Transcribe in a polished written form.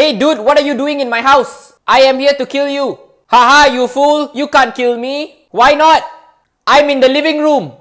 Hey dude, what are you doing in my house? I am here to kill you. Haha, you fool, you can't kill me. Why not? I'm in the living room.